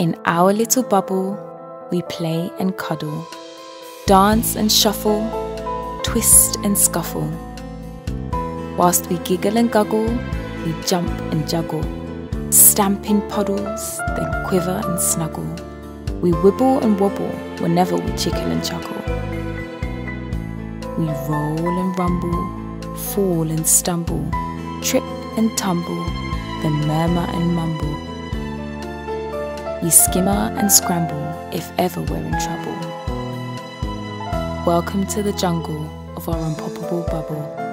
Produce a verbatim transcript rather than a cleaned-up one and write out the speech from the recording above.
In our little bubble, we play and cuddle, dance and shuffle, twist and scuffle. Whilst we giggle and guggle, we jump and juggle, stamp in puddles, then quiver and snuggle. We wibble and wobble whenever we chicken and chuckle. We roll and rumble, fall and stumble, trip and tumble, then murmur and mumble. We skimmer and scramble if ever we're in trouble. Welcome to the jungle of our unpoppable bubble.